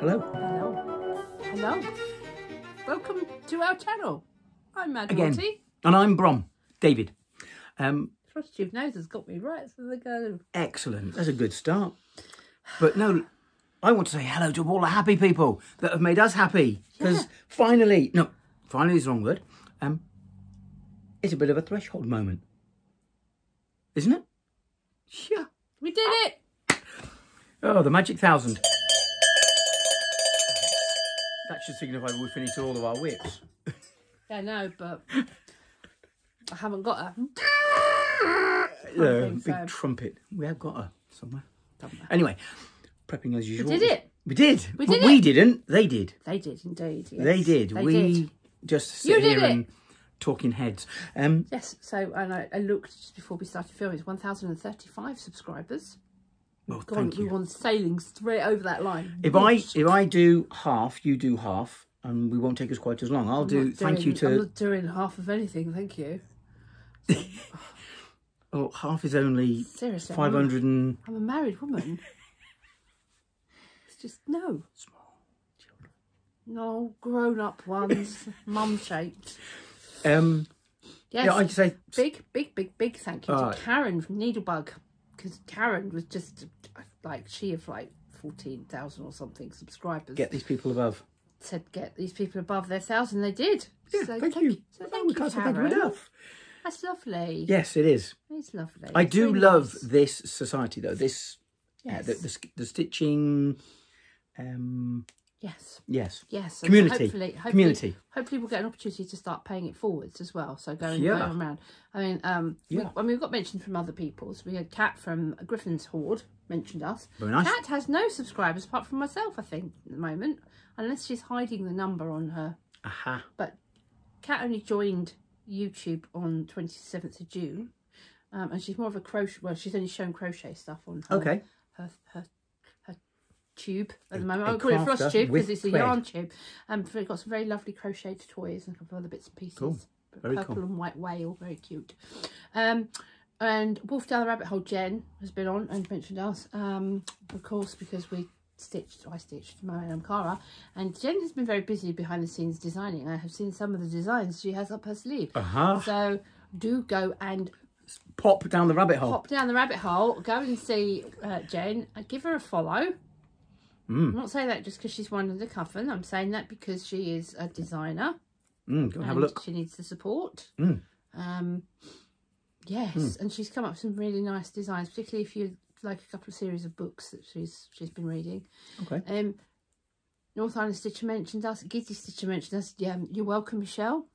Hello. Hello. Hello. Welcome to our channel. I'm Mad Morti. And I'm Brom David. Frostchief Nose has got me right, so they go. Excellent. That's a good start. But no, I want to say hello to all the happy people that have made us happy. Because finally, no, finally is the wrong word. It's a bit of a threshold moment. Isn't it? Yeah. We did it. Oh, the magic 1,000. That should signify we finished all of our whips. I know, but I haven't got a big trumpet. We have got her somewhere. Anyway, prepping as usual. We did it. We did. We did. But we didn't. They did. They did indeed. Yes. They did. We just sit here and talking heads. Yes. So, and I looked just before we started filming. It's 1,035 subscribers. Well, thank you. We were sailing straight over that line. If I do half, you do half, and we won't take us quite as long. I'll do. Thank you to. I'm not doing half of anything. Thank you. Oh, half is only seriously 500 and. I'm a married woman. It's just no small children. No grown-up ones, mum-shaped. Yes. Yeah, I'd say big thank you to Karen from Needlebug. Because Karen was just like, she had like 14,000 or something subscribers. Get these people above. Said get these people above their 1,000. They did. Yeah, so thank you. So thank you, Karen. Thank you enough. That's lovely. Yes, it is. It's lovely. I do love this society though. This, yes. the stitching. Yes. Yes. Yes. Community. Hopefully, we'll get an opportunity to start paying it forwards as well. So going around. I mean, we got mentioned from other people. So we had Kat from Gryphon's Hoard mentioned us. Very nice. Kat has no subscribers apart from myself, I think, at the moment, unless she's hiding the number on her. Aha. But Kat only joined YouTube on 27th of June, and she's more of a crochet. Well, she's only shown crochet stuff on her. Okay. Her tube at the moment. I call it frost tube because it's a yarn tube. We've got some very lovely crocheted toys and a couple of other bits and pieces. Cool. Very purple and white whale, very cute. And Wolf Down the Rabbit Hole Jen has been on and mentioned us, of course, because I stitched Mo and Cara, and Jen has been very busy behind the scenes designing. I have seen some of the designs she has up her sleeve. So do go and pop down the rabbit hole. Pop down the rabbit hole. Go and see Jen. Give her a follow. I'm not saying that just because she's one of the coven. I'm saying that because she is a designer. Go and have a look. She needs the support. Yes, and she's come up with some really nice designs, particularly if you like a couple of series of books that she's been reading. Okay. North Island Stitcher mentioned us. Giddy Stitcher mentioned us. Yeah, you're welcome, Michelle.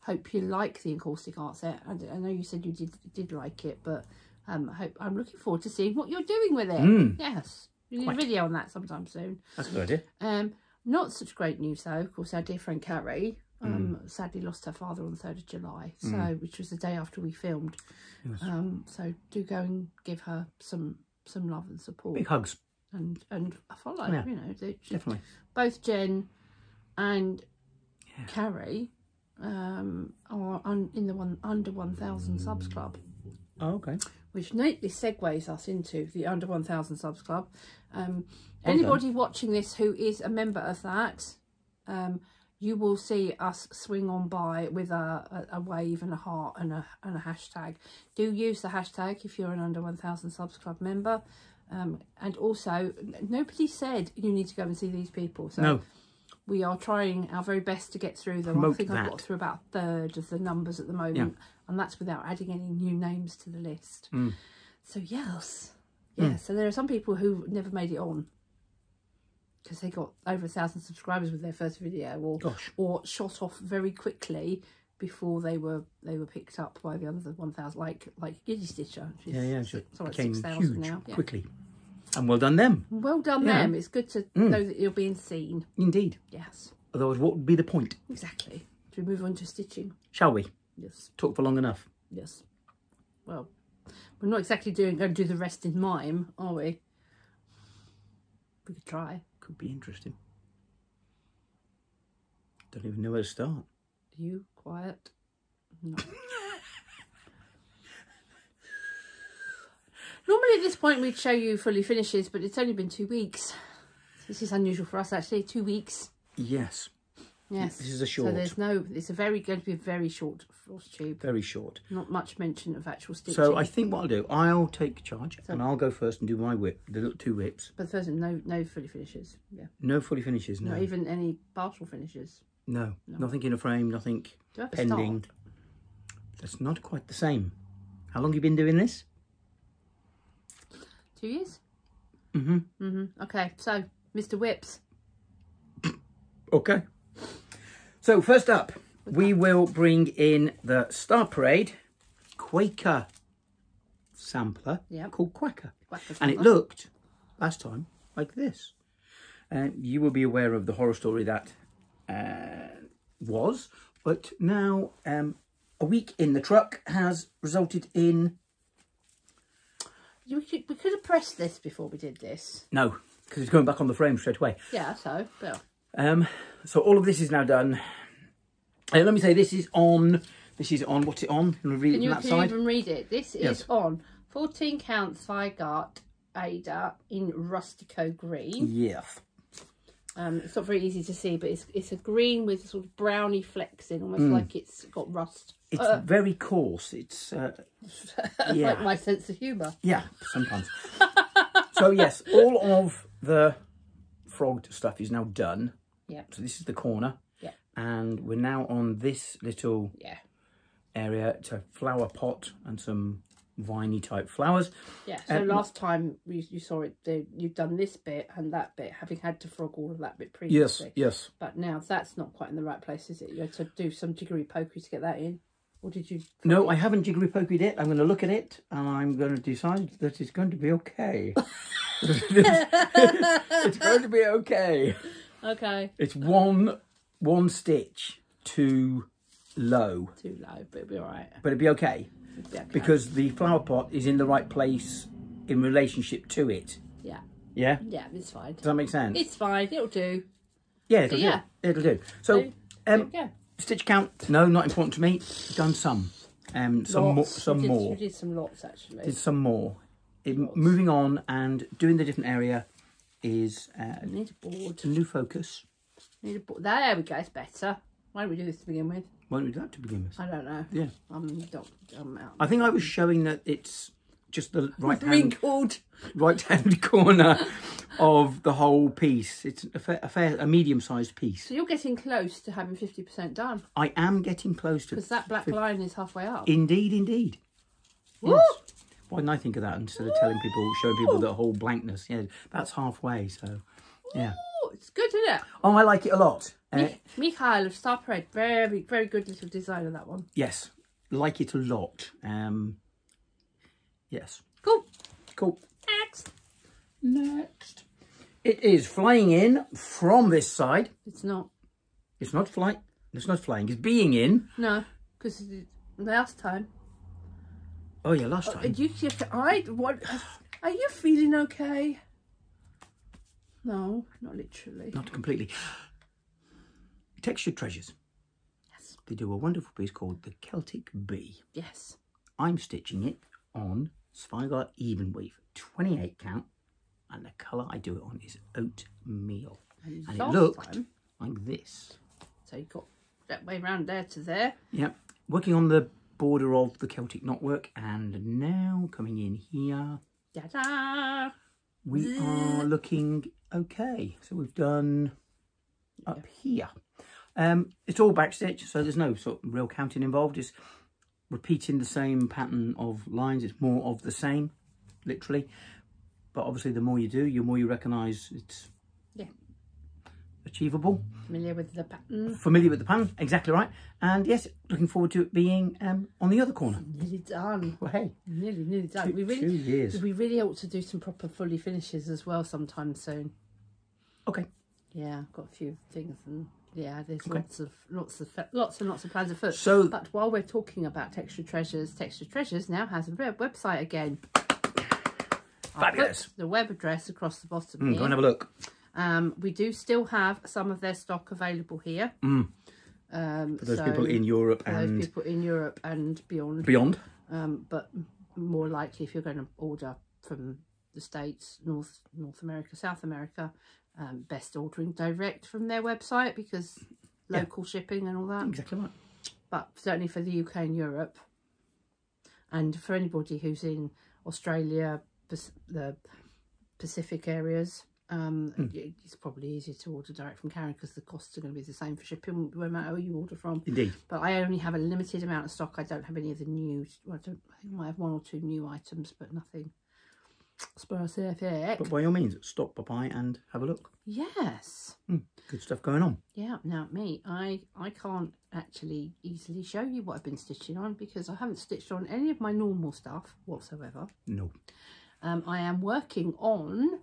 Hope you like the encaustic art set. I know you said you did like it, but I'm looking forward to seeing what you're doing with it. Yes. We need a video on that sometime soon. That's a good idea. Not such great news though. Of course, our dear friend Carrie sadly lost her father on the 3rd of July, so which was the day after we filmed. Yes. So do go and give her some love and support. Big hugs and a follow. Yeah, you know, definitely. Both Jen and Carrie are in the under 1,000 subs club. Oh, okay. Which neatly segues us into the under 1,000 subs club. Anybody watching this who is a member of that, you will see us swing on by with a wave and a heart and a hashtag. Do use the hashtag if you're an under 1,000 subs club member. And also, nobody said you need to go and see these people. So no. We are trying our very best to get through them. I think I've got through about a third of the numbers at the moment. Yeah. And that's without adding any new names to the list. So yes. Yeah, so there are some people who never made it on because they got over 1,000 subscribers with their first video or shot off very quickly before they were picked up by the other 1,000, like Giddy Stitcher. Yeah, she became 6,000 now. Yeah. Quickly. And well done them. Well done them. It's good to know that you're being seen. Indeed. Yes. Otherwise, what would be the point? Exactly. Should we move on to stitching? Shall we? Yes. Talk for long enough. Yes. Well, we're not exactly going to do the rest in mime, are we? We could try. Could be interesting. Don't even know where to start. Are you quiet? No. Normally at this point we'd show you fully finishes, but it's only been 2 weeks. This is unusual for us, actually. 2 weeks. Yes. Yes. This is a short. So there's no, it's a very, going to be a very short floss tube. Very short. Not much mention of actual stitching. So I think what I'll do, I'll take charge, so, and I'll go first and do my whip, the 2 whips. But first, no fully finishes. Yeah. No fully finishes, no. Not even any partial finishes. No, no. Nothing in a frame, nothing pending. That's not quite the same. How long have you been doing this? 2 years. Mm-hmm. Mm-hmm. Okay, so, Mr. Whips. Okay. So, first up, we will bring in the Star Parade Quaker sampler, yep, called Quacker. And it looked, last time, like this. You will be aware of the horror story that was, but now a week in the truck has resulted in... We could have pressed this before we did this. No, because it's going back on the frame straight away. Yeah, so, well. So all of this is now done. Let me say, this is on, what's it on? Can you even read it? This is on 14 count Thighgart Ada in Rustico Green. Yes. It's not very easy to see, but it's a green with sort of browny flecks in, almost like it's got rust. It's very coarse. It's yeah, like my sense of humour. Yeah, sometimes. So yes, all of the frogged stuff is now done. Yeah. So this is the corner. Yeah. And we're now on this little area. It's a flower pot and some viney type flowers. Yeah. So last time you saw it, you've done this bit and that bit, having had to frog all of that bit previously. Yes. But now that's not quite in the right place, is it? You had to do some jiggery-pokery to get that in. Or did you? No, I haven't jiggery-pokered it. I'm going to look at it and I'm going to decide that it's going to be okay. It's going to be okay. Okay. It's one stitch too low. Too low, but it'll be all right. But it'll be okay. It'll be okay. Because the flower pot is in the right place in relationship to it. Yeah. Yeah? Yeah, it's fine. Does that make sense? It's fine. It'll do. Yeah, it'll do. So, stitch count, no, not important to me. Done some. Some more. We did some lots, actually. Did some more. Moving on and doing the different area is... need a board. New focus. Need a board. There we go, it's better. Why don't we do this to begin with? Why don't we do that to begin with? I don't know. Yeah. I'm out. I think I was showing that it's just the right-hand corner of the whole piece. It's a medium-sized piece. So you're getting close to having 50% done. I am getting close to... Because that black line is halfway up. Indeed, indeed. Woo! Yes. Why didn't I think of that instead of telling people, showing people the whole blankness? Yeah, that's halfway, so, yeah. Ooh, it's good, isn't it? Oh, I like it a lot. Mikhail of Star Parade, very, very good little designer, that one. Yes, like it a lot. Yes. Cool. Cool. Next. Next. It is flying in from this side. It's not. It's not flying. It's not flying. It's being in. No, because last time. Oh yeah, last time. Are you feeling okay? No, not literally. Not completely. Textured Treasures. Yes. They do a wonderful piece called the Celtic Bee. Yes. I'm stitching it on Svigar Even Weave, 28 count, and the colour I do it on is oatmeal. And it looked like this. So you've got that way round there to there. Yep. Working on the border of the Celtic knotwork, and now coming in here, da-da! We are looking okay. So we've done up here. It's all backstitch, so there's no sort of real counting involved. It's repeating the same pattern of lines. It's more of the same, literally. But obviously, the more you do, the more you recognise it's achievable. Familiar with the pattern. Familiar with the pattern, exactly right. And yes, looking forward to it being on the other corner. Nearly done. Well, hey. Nearly done. We really ought to do some proper fully finishes as well sometime soon. Okay. Yeah, I've got a few things and... Yeah, there's lots and lots of plans afoot. So, but while we're talking about Textured Treasures now has a website again. Fabulous. I'll put the web address across the bottom here. Go and have a look. We do still have some of their stock available here. For those people in Europe and... Those people in Europe and beyond. But more likely if you're going to order from the States, North America, South America, best ordering direct from their website because local shipping and all that. Exactly right. But certainly for the UK and Europe, and for anybody who's in Australia, the Pacific areas, it's probably easier to order direct from Karen because the costs are going to be the same for shipping no matter where you order from. Indeed. But I only have a limited amount of stock. I don't have any of the new, I think I might have one or two new items, but nothing specific. But by all means, stop by and have a look. Yes. Good stuff going on. Yeah. Now me, I can't actually easily show you what I've been stitching on because I haven't stitched on any of my normal stuff whatsoever. No. I am working on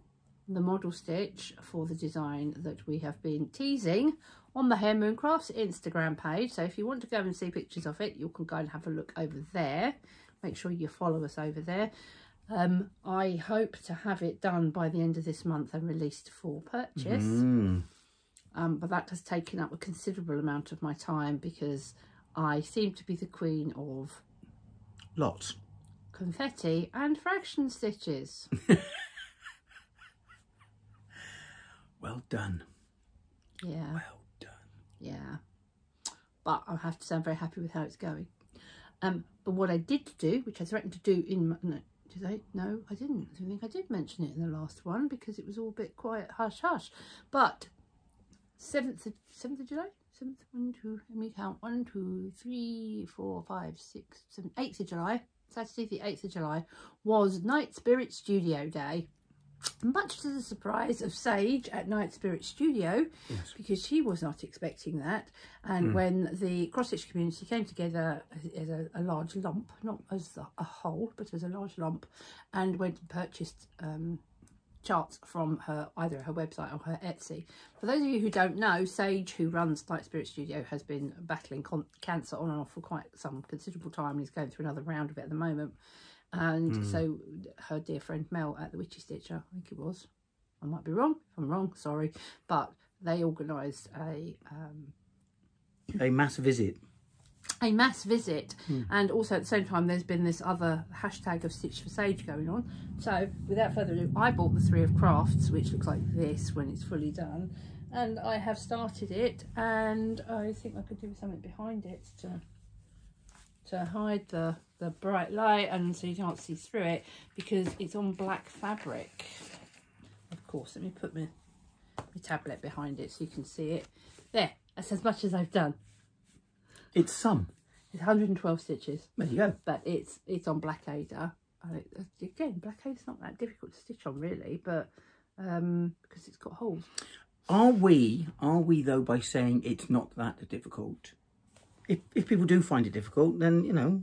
the model stitch for the design that we have been teasing on the Hare Moon Crafts Instagram page. So if you want to go and see pictures of it, you can go and have a look over there. Make sure you follow us over there. I hope to have it done by the end of this month and released for purchase. But that has taken up a considerable amount of my time because I seem to be the queen of lots, confetti and fraction stitches. Well done. Yeah. Well done. Yeah. But I have to say I'm very happy with how it's going. But what I did do, which I threatened to do in my... No, did I? No, I didn't. I don't think I did mention it in the last one because it was all a bit quiet, hush, hush. But 7th of July? 7th, 1, 2, let me count. 1, 2, 3, 4, 5, 6, 7, 8th of July. Saturday the 8th of July was Night Spirit Studio Day. Much to the surprise of Sage at Night Spirit Studio, yes, because she was not expecting that. And when the cross-stitch community came together as a large lump, not as a whole, but as a large lump, and went and purchased charts from her, either her website or her Etsy. For those of you who don't know, Sage, who runs Night Spirit Studio, has been battling cancer on and off for quite some considerable time and is going through another round of it at the moment. And so her dear friend Mel at the Witchy Stitcher, I think it was, I might be wrong, if I'm wrong, sorry, but they organised a mass visit. A mass visit. And also at the same time there's been this other hashtag of Stitch for Sage going on. So without further ado, I bought the Three of Crafts, which looks like this when it's fully done, and I have started it, and I think I could do something behind it to hide the bright light and so you can't see through it because it's on black fabric. Of course, let me put my tablet behind it so you can see it. There, that's as much as I've done. It's some. It's 112 stitches. There you go. But it's on black Ada. Again, black Ada's not that difficult to stitch on really, but because it's got holes. Are we though by saying it's not that difficult? If people do find it difficult, then, you know,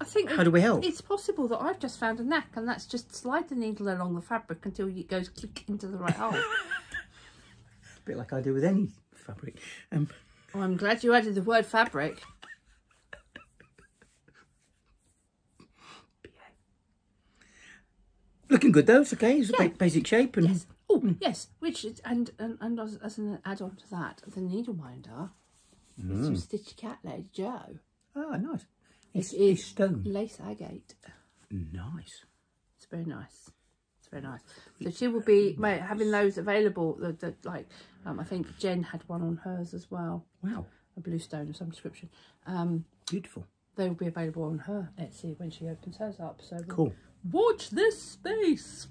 I think how do we help? It's possible that I've just found a knack, and that's just slide the needle along the fabric until it goes click into the right hole. A bit like I do with any fabric. Oh, I'm glad you added the word fabric. Looking good though, it's okay. It's a basic shape, and yes, which is, and as an add-on to that, the needle minder. It's from Stitchy Cat Lady Jo. Oh, nice. It's stone. Lace agate. Nice. It's very nice. It's very nice. So she will be having those available. I think Jen had one on hers as well. Wow. A blue stone of some description. Beautiful. They will be available on her Etsy when she opens hers up. So cool. Watch this space.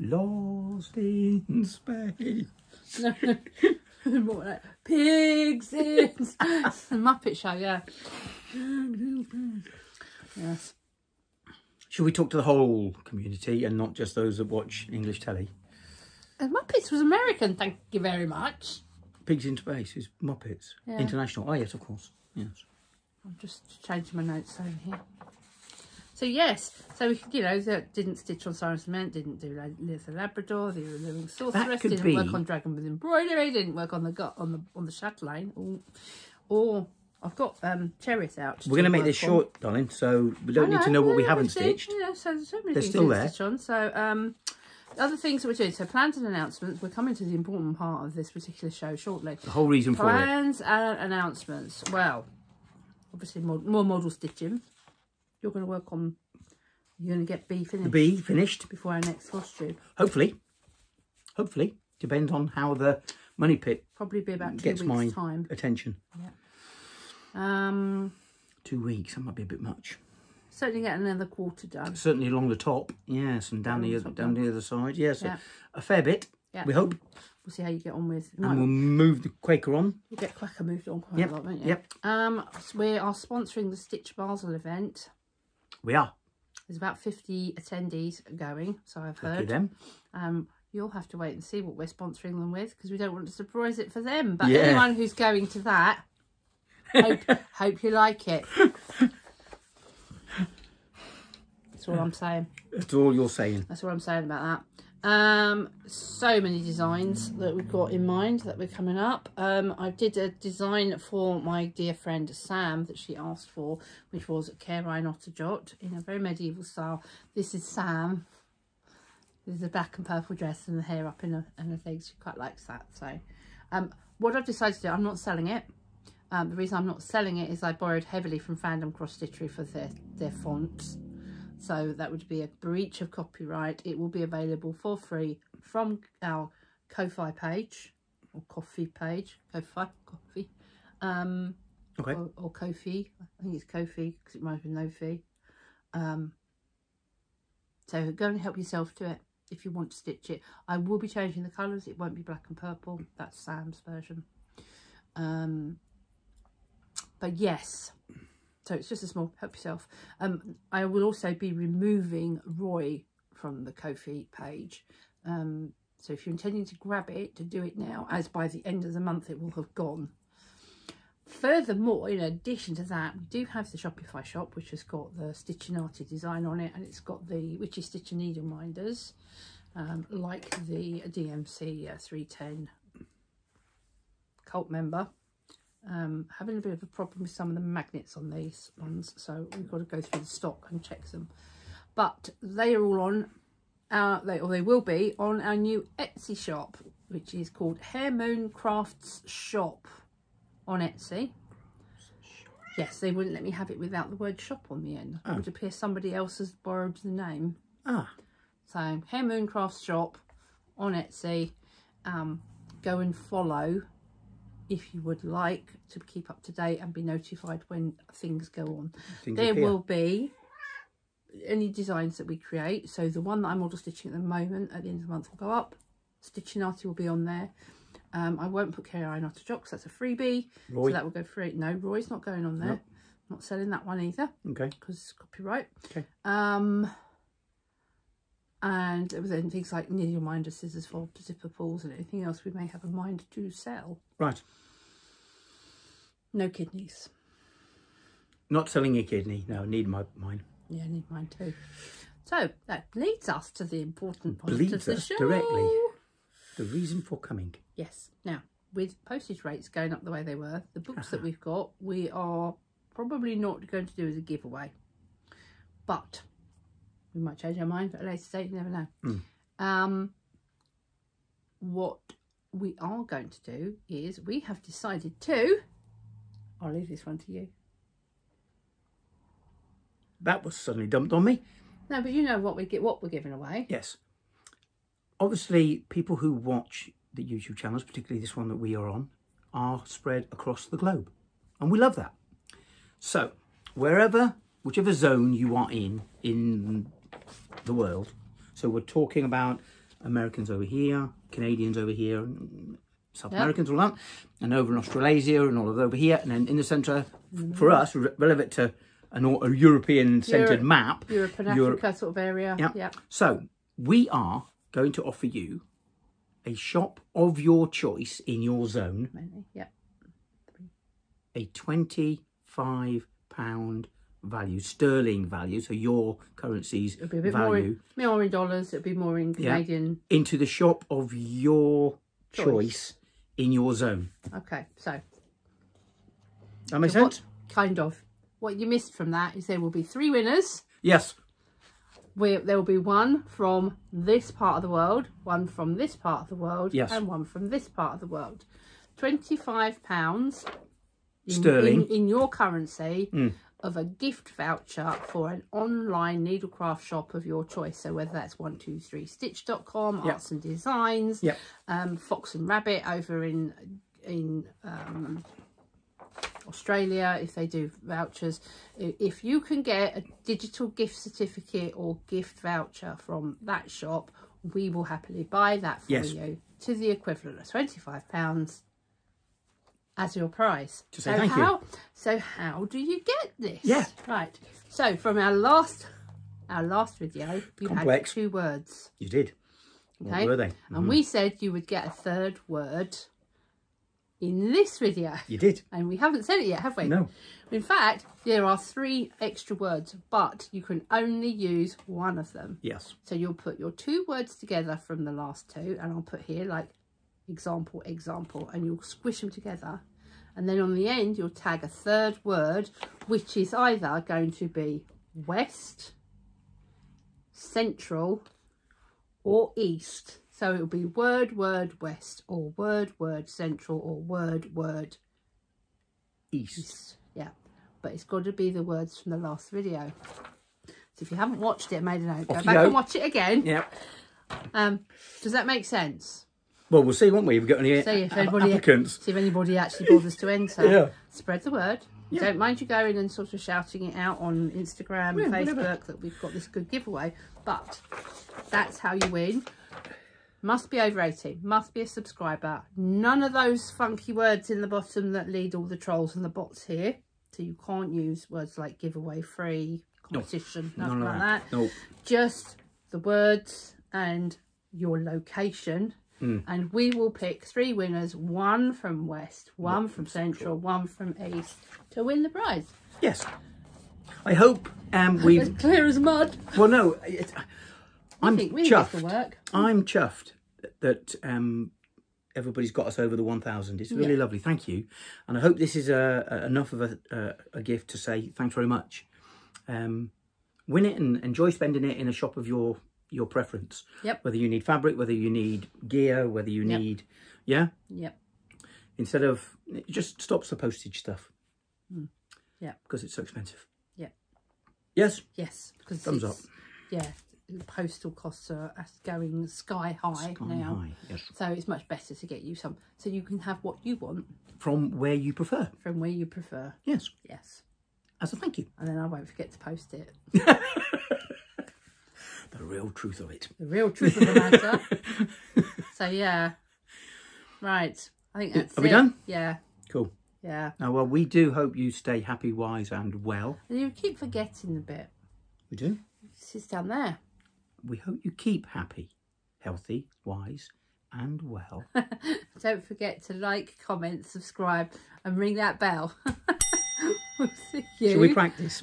Lost in space. No. More like pigs in the Muppet Show, yeah. Yes. Should we talk to the whole community and not just those that watch English telly? Muppets was American, thank you very much. Pigs in Space is Muppets. Yeah. International. Oh yes, of course. Yes. I'm just changing my notes over here. So yes, so we, you know, that didn't stitch on Siren's Lament, didn't do Lilith and Labrador, the Living Sorceress, didn't work on Dragon with Embroidery, didn't work on the Chatelaine, or I've got Cherith out. We're going to make this short, darling, so we don't need to know what we haven't stitched. You know, so there's so many things still there. Stitch on. So other things that we're doing, so plans and announcements. We're coming to the important part of this particular show shortly. The whole reason for it. Plans and announcements. Well, obviously more model stitching. You're going to work on You're going to get B finished. The B finished. Before our next costume. Hopefully. Hopefully. Depends on how the money pit probably be about 2 weeks' my time. Attention. Yeah. 2 weeks. That might be a bit much. Certainly get another quarter done. Certainly along the top. Yes, and down the other side. Yes, yeah, so a fair bit. Yeah. We hope. We'll see how you get on with. And we'll move the Quaker on. We'll get Quaker moved on quite a lot, won't you? Yep. So we are sponsoring the Stitch Basel event. We are. There's about 50 attendees going, so I've heard. Thank you, them. You'll have to wait and see what we're sponsoring them with, because we don't want to surprise it for them. But yeah, anyone who's going to that, hope you like it. That's all I'm saying. That's all you're saying. That's what I'm saying about that. So many designs that we've got in mind that we're coming up. I did a design for my dear friend Sam that she asked for, which was Karen Otterjot in a very medieval style. This is Sam. There's a black and purple dress and the hair up in a thing. She quite likes that. So what I've decided to do, I'm not selling it. The reason I'm not selling it is I borrowed heavily from Fandom Cross Stitchery for their fonts. So that would be a breach of copyright. It will be available for free from our Ko-fi page or Ko-fi page. Ko-fi. Okay. Or Ko-fi. I think it's Ko-fi because it might have been no-fi. So go and help yourself to it. If you want to stitch it, I will be changing the colours. It won't be black and purple. That's Sam's version. But yes, so it's just a small help yourself. I will also be removing Roy from the Ko-fi page. So if you're intending to grab it, to do it now, as by the end of the month it will have gone. Furthermore, in addition to that, we do have the Shopify shop, which has got the Stitchinati design on it, and it's got the Witchy Stitcher needle minders, like the DMC 310 cult member. Having a bit of a problem with some of the magnets on these ones, so we've got to go through the stock and check them. But they are all on our, they will be on our new Etsy shop, which is called Hare Moon Crafts Shop on Etsy. Yes, they wouldn't let me have it without the word shop on the end. Oh. It would appear somebody else has borrowed the name. Ah. So Hare Moon Crafts Shop on Etsy. Go and follow if you would like to keep up to date and be notified when things go on. There will be any designs that we create. So the one that I'm model stitching at the moment at the end of the month will go up. Stitchinati will be on there. I won't put K.I. Not a Jock, so that's a freebie. Roy. So that will go free. No, Roy's not going on there. Nope. I'm not selling that one either. Okay. Because it's copyright. Okay. And then things like needle minder, scissors for zipper pulls, and anything else we may have a mind to sell. Right. No kidneys. Not selling your kidney. No, I need mine. Yeah, I need mine too. So that leads us to the important point of the show. Directly. The reason for coming. Yes. Now, with postage rates going up the way they were, the books that we've got, we are probably not going to do as a giveaway. But we might change our mind at a later date, you never know. Mm. What we are going to do is we have decided to... I'll leave this one to you. That was suddenly dumped on me. No, but you know what we get, what we're giving away. Yes. Obviously, people who watch the YouTube channels, particularly this one that we are on, are spread across the globe. And we love that. So, whichever zone you are in the world, so we're talking about Americans over here, Canadians over here, South Americans, all that, and over in Australasia and all of over here, and then in the centre, for us, relevant to a European-centred map. Europe and Africa sort of area. Yeah. Yep. So, we are going to offer you a shop of your choice in your zone, a £25 value, sterling value, so your currency's it'll be a bit value. More in dollars, it'll be more in Canadian. Yeah. Into the shop of your choice in your zone. Okay, so. That makes sense? Kind of. What you missed from that is there will be 3 winners. Yes. There will be one from this part of the world, one from this part of the world, and one from this part of the world. £25 sterling in your currency of a gift voucher for an online needlecraft shop of your choice. So whether that's 123stitch.com, yep. Arts and Designs, yep. Fox and Rabbit over in Australia, if they do vouchers. If you can get a digital gift certificate or gift voucher from that shop, we will happily buy that for yes. you to the equivalent of £25 as your prize. To say thank you. So how do you get this? Yeah. Right. So from our last video, you Complex. Had 2 words. You did. Okay? What were they? Mm-hmm. And we said you would get a 3rd word in this video. You did. And we haven't said it yet, have we? No. In fact, there are 3 extra words, but you can only use one of them. Yes. So you'll put your 2 words together from the last 2, and I'll put here like example, example, and you'll squish them together. And then on the end, you'll tag a 3rd word, which is either going to be west, central, or east. So it'll be word, word, west, or word, central, or word, east. Yeah, but it's got to be the words from the last video. So if you haven't watched it, made a note, go back and watch it again. Yeah. Does that make sense? Well, we'll see, won't we? If we've got any applicants. See if anybody actually bothers to enter. Yeah. Spread the word. Yeah. Don't mind you going and sort of shouting it out on Instagram and Facebook whatever. That we've got this good giveaway. But that's how you win. Must be over 18. Must be a subscriber. None of those funky words in the bottom that lead all the trolls and the bots here. So you can't use words like giveaway, free, competition, nothing like that. No. Just the words and your location. Mm. And we will pick 3 winners, 1 from west, 1 from central, 1 from east, to win the prize. Yes. I hope we... As clear as mud. Well, no, I'm chuffed. I'm chuffed that everybody's got us over the 1,000. It's really lovely. Thank you. And I hope this is enough of a gift to say thanks very much. Win it and enjoy spending it in a shop of your preference. Yep. Whether you need fabric, whether you need gear, whether you need instead of it just stops the postage stuff. Mm. Yeah. Because it's so expensive. Yeah. Yes. Yes. Because thumbs up. Yeah. Postal costs are going sky high now. Yes. So it's much better to get you some so you can have what you want. From where you prefer. From where you prefer. Yes. Yes. As a thank you. And then I won't forget to post it. The real truth of it. The real truth of the matter. So, yeah. Right. I think that's it. Are we done? Yeah. Cool. Yeah. Now, well, we do hope you stay happy, wise and well. And you keep forgetting the bit. We do? This is down there. We hope you keep happy, healthy, wise and well. Don't forget to like, comment, subscribe and ring that bell. We'll see you. Shall we practice?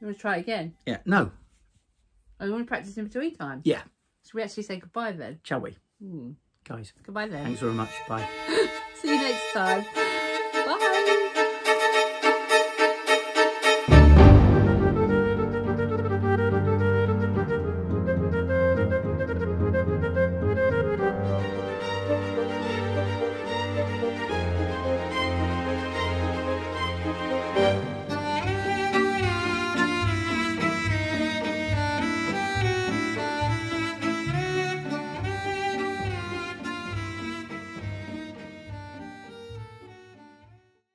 You want to try it again? Yeah. No. Oh, we want to practice in between time? Yeah. Should we actually say goodbye then? Shall we? Mm. Guys. Goodbye then. Thanks very much. Bye. See you next time. Bye.